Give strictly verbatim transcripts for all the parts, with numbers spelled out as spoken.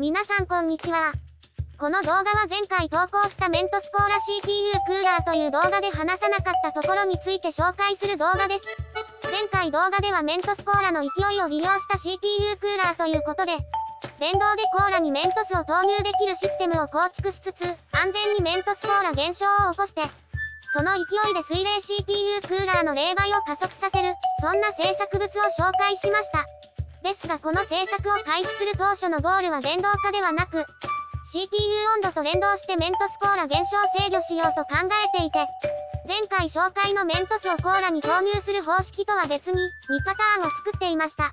皆さんこんにちは。この動画は前回投稿したメントスコーラ シーピーユー クーラーという動画で話さなかったところについて紹介する動画です。前回動画ではメントスコーラの勢いを利用した シーピーユー クーラーということで、電動でコーラにメントスを投入できるシステムを構築しつつ、安全にメントスコーラ現象を起こして、その勢いで水冷 シーピーユー クーラーの冷媒を加速させる、そんな製作物を紹介しました。ですがこの製作を開始する当初のゴールは電動化ではなく、シーピーユー 温度と連動してメントスコーラ現象を制御しようと考えていて、前回紹介のメントスをコーラに投入する方式とは別に、にパターンを作っていました。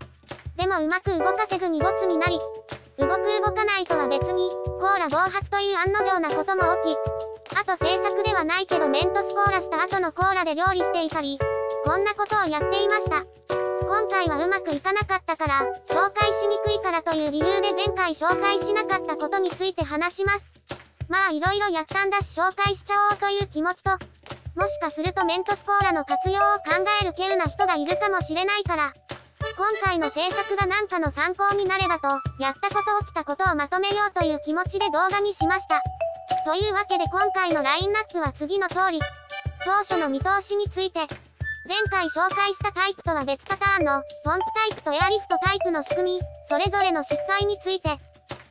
でもうまく動かせずにボツになり、動く動かないとは別に、コーラ暴発という案の定なことも起き、あと制作ではないけどメントスコーラした後のコーラで料理していたり、こんなことをやっていました。今回はうまくいかなかったから、紹介しにくいからという理由で前回紹介しなかったことについて話します。まあいろいろやったんだし紹介しちゃおうという気持ちと、もしかするとメントスコーラの活用を考える稀有な人がいるかもしれないから、今回の制作が何かの参考になればと、やったこと起きたことをまとめようという気持ちで動画にしました。というわけで今回のラインナップは次の通り、当初の見通しについて、前回紹介したタイプとは別パターンの、ポンプタイプとエアリフトタイプの仕組み、それぞれの失敗について、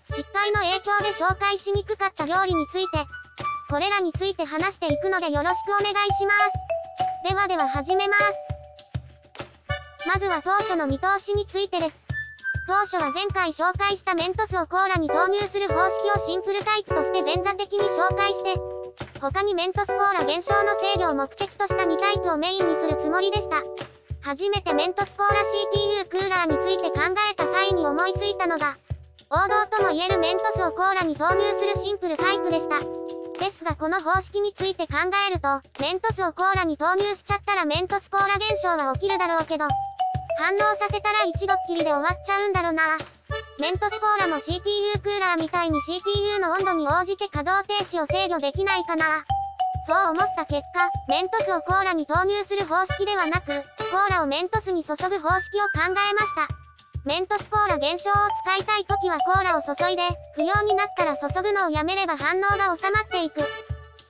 失敗の影響で紹介しにくかった料理について、これらについて話していくのでよろしくお願いします。ではでは始めます。まずは当初の見通しについてです。当初は前回紹介したメントスをコーラに投入する方式をシンプルタイプとして前座的に紹介して、他にメントスコーラ現象の制御を目的としたにタイプをメインにするつもりでした。初めてメントスコーラ シーピーユー クーラーについて考えた際に思いついたのが、王道ともいえるメントスをコーラに投入するシンプルタイプでした。ですがこの方式について考えると、メントスをコーラに投入しちゃったらメントスコーラ現象は起きるだろうけど、反応させたら一度っきりで終わっちゃうんだろうな。メントスコーラも シーピーユー クーラーみたいに シーピーユー の温度に応じて稼働停止を制御できないかな。そう思った結果、メントスをコーラに投入する方式ではなく、コーラをメントスに注ぐ方式を考えました。メントスコーラ現象を使いたいときはコーラを注いで、不要になったら注ぐのをやめれば反応が収まっていく。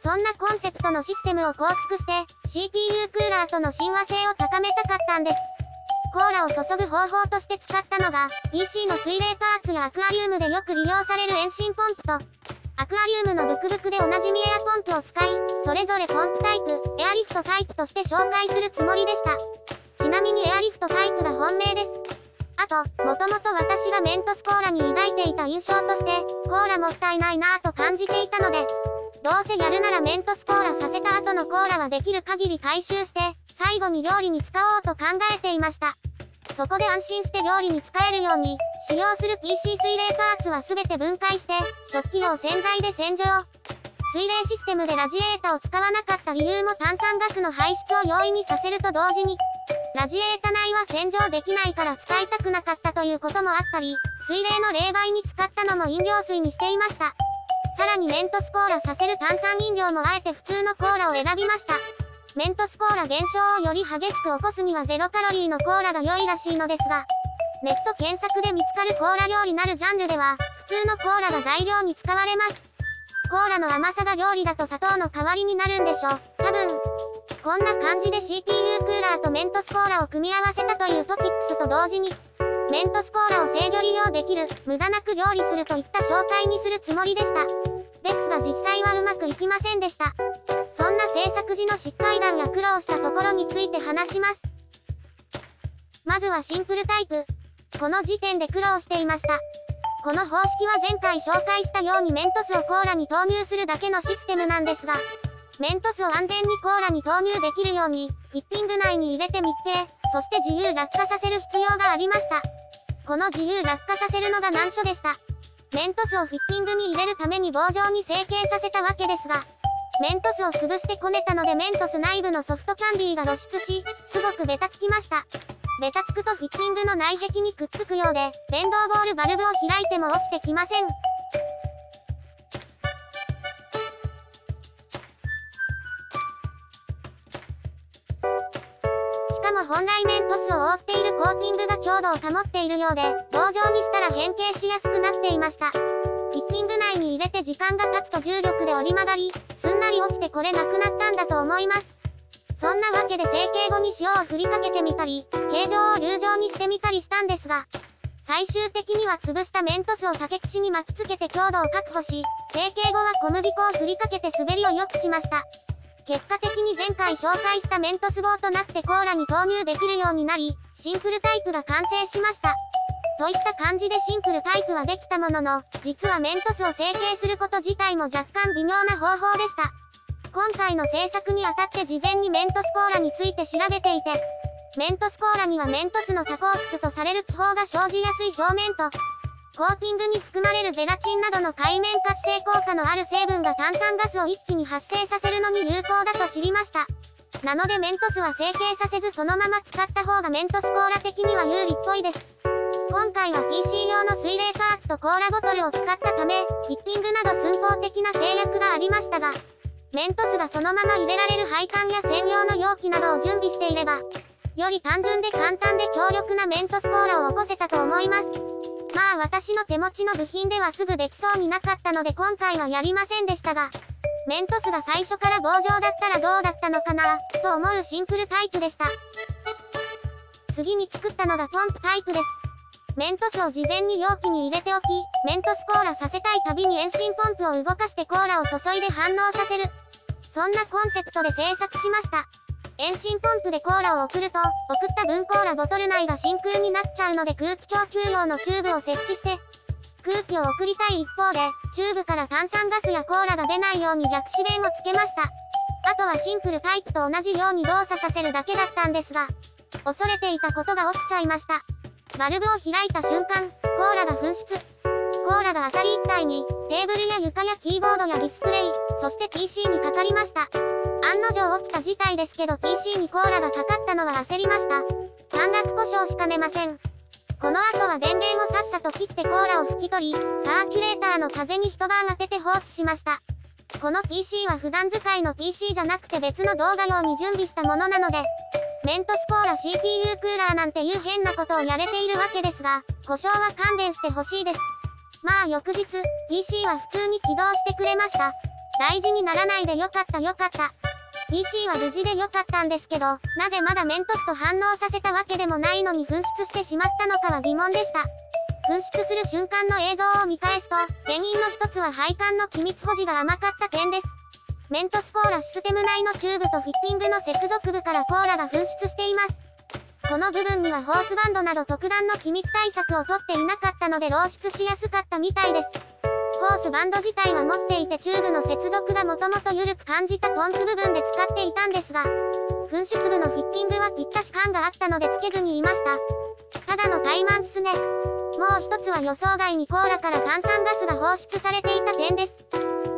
そんなコンセプトのシステムを構築して、シーピーユー クーラーとの親和性を高めたかったんです。コーラを注ぐ方法として使ったのが、ピーシー の水冷パーツやアクアリウムでよく利用される遠心ポンプと、アクアリウムのブクブクでおなじみエアポンプを使い、それぞれポンプタイプ、エアリフトタイプとして紹介するつもりでした。ちなみにエアリフトタイプが本命です。あと、もともと私がメントスコーラに抱いていた印象として、コーラもったいないなぁと感じていたので、どうせやるならメントスコーラさせた後のコーラはできる限り回収して、最後に料理に使おうと考えていました。そこで安心して料理に使えるように、使用する ピーシー 水冷パーツは全て分解して、食器用洗剤で洗浄。水冷システムでラジエータを使わなかった理由も炭酸ガスの排出を容易にさせると同時に、ラジエータ内は洗浄できないから使いたくなかったということもあったり、水冷の冷媒に使ったのも飲料水にしていました。さらにメントスコーラさせる炭酸飲料もあえて普通のコーラを選びました。メントスコーラ現象をより激しく起こすにはゼロカロリーのコーラが良いらしいのですが、ネット検索で見つかるコーラ料理なるジャンルでは、普通のコーラが材料に使われます。コーラの甘さが料理だと砂糖の代わりになるんでしょう、多分。こんな感じで シーピーユー クーラーとメントスコーラを組み合わせたというトピックスと同時に、メントスコーラを制御利用できる、無駄なく料理するといった紹介にするつもりでした。ですが実際はうまくいきませんでした。そんな制作時の失敗談や苦労したところについて話します。まずはシンプルタイプ。この時点で苦労していました。この方式は前回紹介したようにメントスをコーラに投入するだけのシステムなんですが、メントスを安全にコーラに投入できるように、フィッティング内に入れて密閉、そして自由落下させる必要がありました。この自由落下させるのが難所でした。メントスをフィッティングに入れるために棒状に成形させたわけですが、メントスを潰してこねたのでメントス内部のソフトキャンディーが露出し、すごくベタつきました。ベタつくとフィッティングの内壁にくっつくようで、電動ボールバルブを開いても落ちてきません。しかも本来面トスを覆っているコーティングが強度を保っているようで、棒状にしたら変形しやすくなっていました。ピッキング内に入れて時間が経つと重力で折り曲がり、すんなり落ちてこれなくなったんだと思います。そんなわけで成形後に塩を振りかけてみたり、形状を流状にしてみたりしたんですが、最終的には潰した面トスを竹串に巻きつけて強度を確保し、成形後は小麦粉を振りかけて滑りを良くしました。結果的に前回紹介した面トス棒となってコーラに投入できるようになり、シンプルタイプが完成しました。といった感じでシンプルタイプはできたものの、実は面トスを成形すること自体も若干微妙な方法でした。今回の制作にあたって事前に面トスコーラについて調べていて、面トスコーラには面トスの多孔質とされる気泡が生じやすい表面と、コーティングに含まれるゼラチンなどの界面活性効果のある成分が炭酸ガスを一気に発生させるのに有効だと知りました。なので面トスは成形させずそのまま使った方が面トスコーラ的には有利っぽいです。今回は ピーシー 用の水冷加圧とコーラボトルを使ったため、ピッキングなど寸法的な制約がありましたが、面トスがそのまま入れられる配管や専用の容器などを準備していれば、より単純で簡単で強力な面トスコーラを起こせたと思います。まあ私の手持ちの部品ではすぐできそうになかったので今回はやりませんでしたが、面トスが最初から棒状だったらどうだったのかなと思うシンプルタイプでした。次に作ったのがポンプタイプです。面トスを事前に容器に入れておき、面トスコーラさせたいたびに遠心ポンプを動かしてコーラを注いで反応させる。そんなコンセプトで制作しました。遠心ポンプでコーラを送ると、送った分コーラボトル内が真空になっちゃうので空気供給用のチューブを設置して、空気を送りたい一方で、チューブから炭酸ガスやコーラが出ないように逆止弁をつけました。あとはシンプルタイプと同じように動作させるだけだったんですが、恐れていたことが起きちゃいました。バルブを開いた瞬間、コーラが噴出。コーラが当たり一体に、テーブルや床やキーボードやディスプレイ、そして ピーシー にかかりました。案の定起きた事態ですけど ピーシー にコーラがかかったのは焦りました。短絡故障しかねません。この後は電源をさっさと切ってコーラを拭き取り、サーキュレーターの風に一晩当てて放置しました。この ピーシー は普段使いの ピーシー じゃなくて別の動画用に準備したものなので、面トスコーラ シーピーユー クーラーなんていう変なことをやれているわけですが、故障は勘弁してほしいです。まあ翌日、ピーシー は普通に起動してくれました。大事にならないでよかったよかった。ピーシー は無事で良かったんですけど、なぜまだ面トスと反応させたわけでもないのに噴出してしまったのかは疑問でした。噴出する瞬間の映像を見返すと、原因の一つは配管の気密保持が甘かった点です。面トスコーラシステム内のチューブとフィッティングの接続部からコーラが噴出しています。この部分にはホースバンドなど特段の気密対策をとっていなかったので漏出しやすかったみたいです。ホースバンド自体は持っていてチューブの接続がもともと緩く感じたポンプ部分で使っていたんですが、噴出部のフィッティングはぴったし感があったのでつけずにいました。ただの怠慢ですね。もう一つは予想外にコーラから炭酸ガスが放出されていた点です。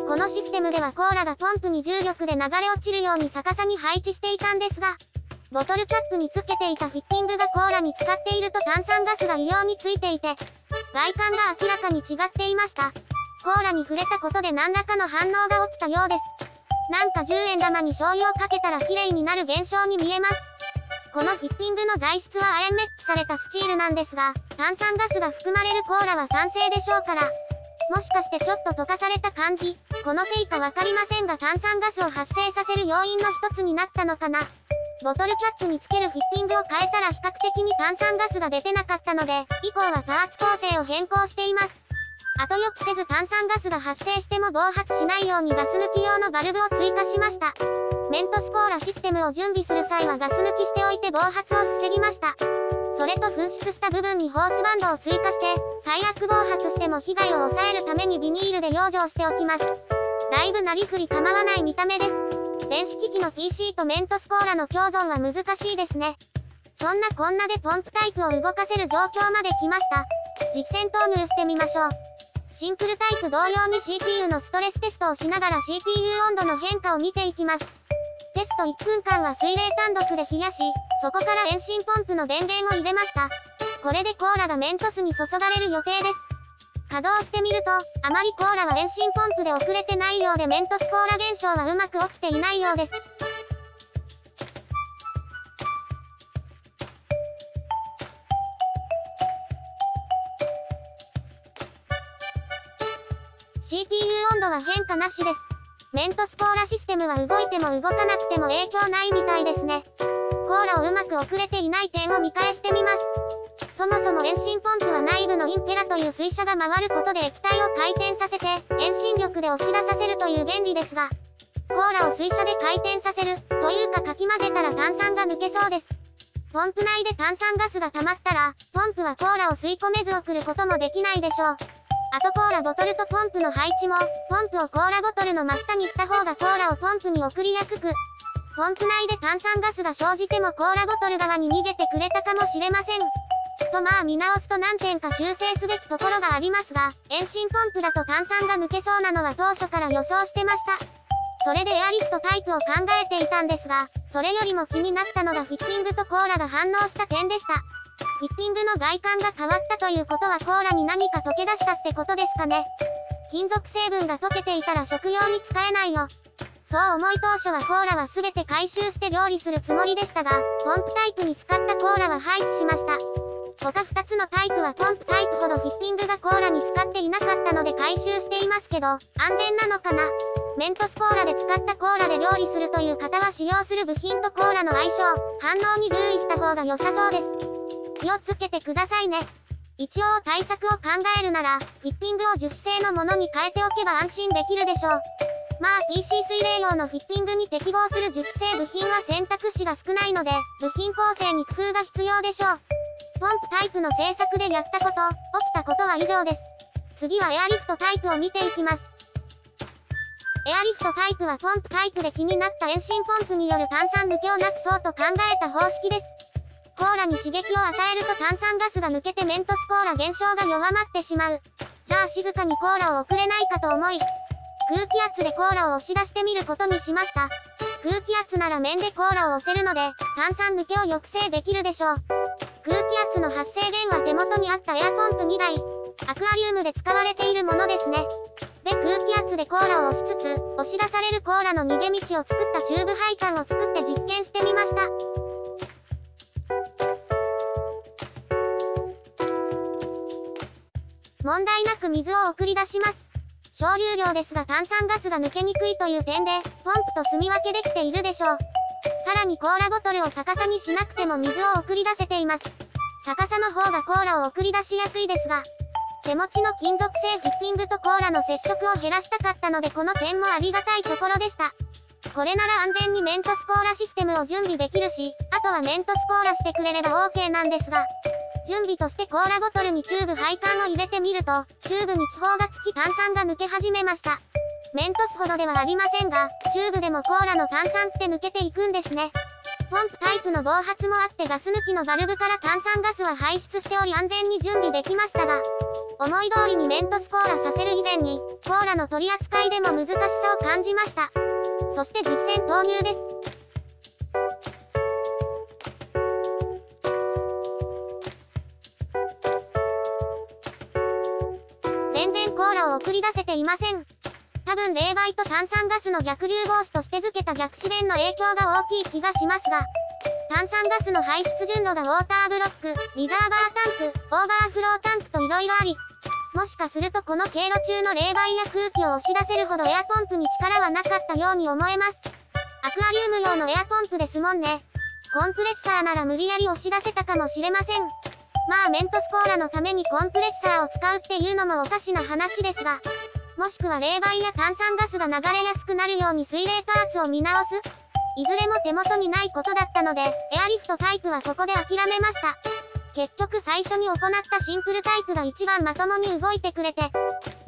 このシステムではコーラがポンプに重力で流れ落ちるように逆さに配置していたんですが、ボトルキャップにつけていたフィッティングがコーラに使っていると炭酸ガスが異様についていて、外観が明らかに違っていました。コーラに触れたことで何らかの反応が起きたようです。なんかじゅうえん玉に醤油をかけたら綺麗になる現象に見えます。このフィッティングの材質は亜鉛メッキされたスチールなんですが、炭酸ガスが含まれるコーラは酸性でしょうから、もしかしてちょっと溶かされた感じ、このせいかわかりませんが炭酸ガスを発生させる要因の一つになったのかな。ボトルキャップにつけるフィッティングを変えたら比較的に炭酸ガスが出てなかったので、以降はパーツ構成を変更しています。後よくせず炭酸ガスが発生しても暴発しないようにガス抜き用のバルブを追加しました。面トスコーラシステムを準備する際はガス抜きしておいて暴発を防ぎました。それと噴出した部分にホースバンドを追加して、最悪暴発しても被害を抑えるためにビニールで養生しておきます。だいぶなりふり構わない見た目です。電子機器の ピーシー と面トスコーラの共存は難しいですね。そんなこんなでポンプタイプを動かせる状況まで来ました。実戦投入してみましょう。シンプルタイプ同様に シーピーユー のストレステストをしながら シーピーユー 温度の変化を見ていきます。テストいっぷんかんは水冷単独で冷やし、そこから遠心ポンプの電源を入れました。これでコーラが面トスに注がれる予定です。稼働してみると、あまりコーラは遠心ポンプで遅れてないようで面トスコーラ現象はうまく起きていないようです。シーピーユー 温度は変化なしです。メントスコーラシステムは動いても動かなくても影響ないみたいですね。コーラをうまく送れていない点を見返してみます。そもそも遠心ポンプは内部のインペラという水車が回ることで液体を回転させて遠心力で押し出させるという原理ですが、コーラを水車で回転させるというかかき混ぜたら炭酸が抜けそうです。ポンプ内で炭酸ガスが溜まったらポンプはコーラを吸い込めず送ることもできないでしょう。あとコーラボトルとポンプの配置も、ポンプをコーラボトルの真下にした方がコーラをポンプに送りやすく、ポンプ内で炭酸ガスが生じてもコーラボトル側に逃げてくれたかもしれません。とまあ見直すと何点か修正すべきところがありますが、遠心ポンプだと炭酸が抜けそうなのは当初から予想してました。それでエアリフトタイプを考えていたんですが、それよりも気になったのがフィッティングとコーラが反応した点でした。フィッティングの外観が変わったということはコーラに何か溶け出したってことですかね。金属成分が溶けていたら食用に使えないよ。そう思い当初はコーラは全て回収して料理するつもりでしたが、ポンプタイプに使ったコーラは廃棄しました。他ふたつのタイプはポンプタイプほどフィッティングがコーラに使っていなかったので回収していますけど、安全なのかな。メントスコーラで使ったコーラで料理するという方は使用する部品とコーラの相性、反応に留意した方が良さそうです。気をつけてくださいね。一応対策を考えるなら、フィッティングを樹脂製のものに変えておけば安心できるでしょう。まあ ピーシー 水冷用のフィッティングに適合する樹脂製部品は選択肢が少ないので、部品構成に工夫が必要でしょう。ポンプタイプの製作でやったこと、起きたことは以上です。次はエアリフトタイプを見ていきます。エアリフトタイプはポンプタイプで気になった遠心ポンプによる炭酸抜けをなくそうと考えた方式です。コーラに刺激を与えると炭酸ガスが抜けてメントスコーラ現象が弱まってしまう。じゃあ静かにコーラを送れないかと思い、空気圧でコーラを押し出してみることにしました。空気圧なら面でコーラを押せるので、炭酸抜けを抑制できるでしょう。空気圧の発生源は手元にあったエアポンプにだい、アクアリウムで使われているものですね。で、空気圧でコーラを押しつつ、押し出されるコーラの逃げ道を作ったチューブ配管を作って実験してみました。問題なく水を送り出します。少流量ですが炭酸ガスが抜けにくいという点で、ポンプとすみ分けできているでしょう。さらにコーラボトルを逆さにしなくても水を送り出せています。逆さの方がコーラを送り出しやすいですが、手持ちの金属製フィッティングとコーラの接触を減らしたかったのでこの点もありがたいところでした。これなら安全にメントスコーラシステムを準備できるし、あとはメントスコーラしてくれれば オーケー なんですが、準備としてコーラボトルにチューブ配管を入れてみると、チューブに気泡がつき炭酸が抜け始めました。メントスほどではありませんが、チューブでもコーラの炭酸って抜けていくんですね。ポンプタイプの暴発もあってガス抜きのバルブから炭酸ガスは排出しており安全に準備できましたが、思い通りにメントスコーラさせる以前に、コーラの取り扱いでも難しさを感じました。そして実践投入です。送り出せていません。多分冷媒と炭酸ガスの逆流防止として付けた逆自然の影響が大きい気がしますが、炭酸ガスの排出順路がウォーターブロック、リザーバータンク、オーバーフロータンクといろいろあり、もしかするとこの経路中の冷媒や空気を押し出せるほどエアポンプに力はなかったように思えます。アクアリウム用のエアポンプですもんね。コンプレッサーなら無理やり押し出せたかもしれません。まあメントスコーラのためにコンプレッサーを使うっていうのもおかしな話ですが、もしくは冷媒や炭酸ガスが流れやすくなるように水冷パーツを見直す。いずれも手元にないことだったので、エアリフトタイプはここで諦めました。結局最初に行ったシンプルタイプが一番まともに動いてくれて、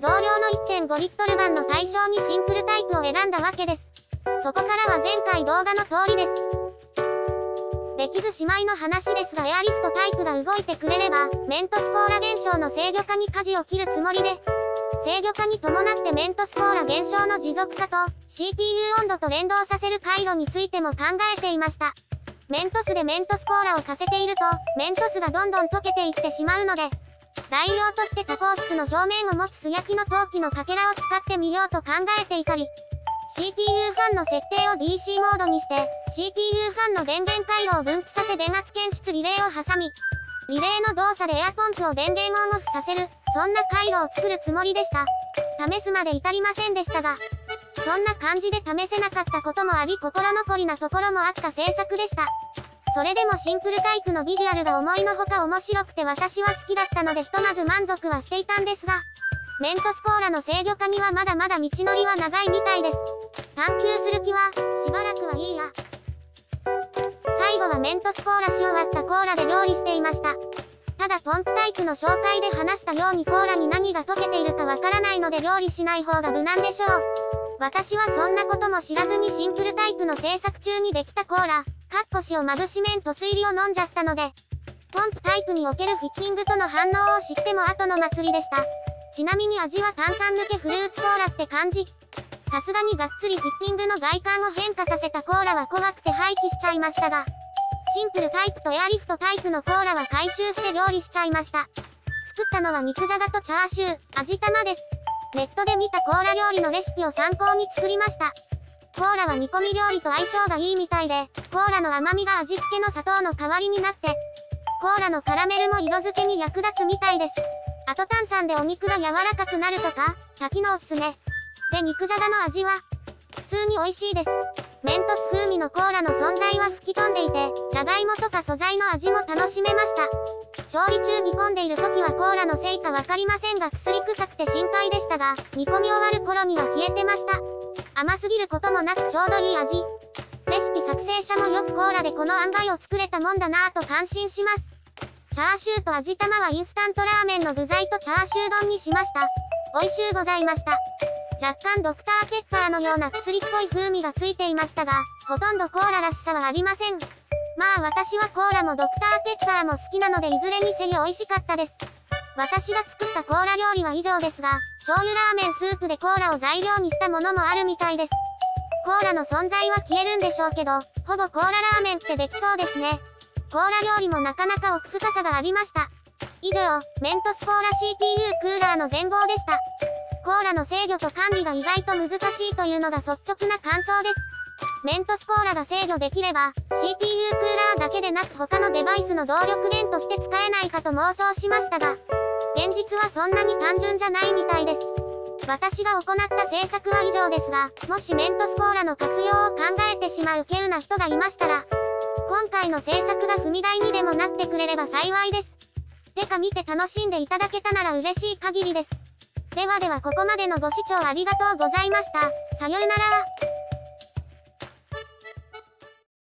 増量の いってんごリットル版の対象にシンプルタイプを選んだわけです。そこからは前回動画の通りです。できずしまいの話ですが、エアリフトタイプが動いてくれればメントスコーラ現象の制御化に舵を切るつもりで、制御化に伴ってメントスコーラ現象の持続化と シーピーユー 温度と連動させる回路についても考えていました。メントスでメントスコーラをさせているとメントスがどんどん溶けていってしまうので、代用として多孔質の表面を持つ素焼きの陶器のかけらを使ってみようと考えていたり、シーピーユー ファンの設定を ディーシー モードにして、シーピーユー ファンの電源回路を分布させ電圧検出リレーを挟み、リレーの動作でエアポンプを電源オンオフさせる、そんな回路を作るつもりでした。試すまで至りませんでしたが、そんな感じで試せなかったこともあり、心残りなところもあった制作でした。それでもシンプルタイプのビジュアルが思いのほか面白くて私は好きだったので、ひとまず満足はしていたんですが、メントスコーラの制御化にはまだまだ道のりは長いみたいです。探求する気はしばらくはいいや。最後はメントスコーラ塩割ったコーラで料理していました。ただポンプタイプの紹介で話したようにコーラに何が溶けているかわからないので料理しない方が無難でしょう。私はそんなことも知らずにシンプルタイプの制作中にできたコーラ、かっこしをまぶし麺と水入りを飲んじゃったので、ポンプタイプにおけるフィッティングとの反応を知っても後の祭りでした。ちなみに味は炭酸抜けフルーツコーラって感じ。さすがにがっつりフィッティングの外観を変化させたコーラは怖くて廃棄しちゃいましたが、シンプルタイプとエアリフトタイプのコーラは回収して料理しちゃいました。作ったのは肉じゃがとチャーシュー、味玉です。ネットで見たコーラ料理のレシピを参考に作りました。コーラは煮込み料理と相性がいいみたいで、コーラの甘みが味付けの砂糖の代わりになって、コーラのカラメルも色付けに役立つみたいです。あと炭酸でお肉が柔らかくなるとか、滝のおすすめ。で肉じゃがの味は、普通に美味しいです。メントス風味のコーラの存在は吹き飛んでいて、じゃがいもとか素材の味も楽しめました。調理中煮込んでいる時はコーラのせいかわかりませんが薬臭くて心配でしたが、煮込み終わる頃には消えてました。甘すぎることもなくちょうどいい味。レシピ作成者もよくコーラでこの塩梅を作れたもんだなぁと感心します。チャーシューと味玉はインスタントラーメンの具材とチャーシュー丼にしました。美味しゅうございました。若干ドクターペッパーのような薬っぽい風味がついていましたが、ほとんどコーラらしさはありません。まあ私はコーラもドクターペッパーも好きなのでいずれにせよ美味しかったです。私が作ったコーラ料理は以上ですが、醤油ラーメンスープでコーラを材料にしたものもあるみたいです。コーラの存在は消えるんでしょうけど、ほぼコーララーメンってできそうですね。コーラ料理もなかなか奥深さがありました。以上、メントスコーラ シーピーユー クーラーの全貌でした。コーラの制御と管理が意外と難しいというのが率直な感想です。メントスコーラが制御できれば、シーピーユー クーラーだけでなく他のデバイスの動力源として使えないかと妄想しましたが、現実はそんなに単純じゃないみたいです。私が行った制作は以上ですが、もしメントスコーラの活用を考えてしまう稀有な人がいましたら、今回の制作が踏み台にでもなってくれれば幸いです。てか見て楽しんでいただけたなら嬉しい限りです。ではではここまでのご視聴ありがとうございました。さようなら。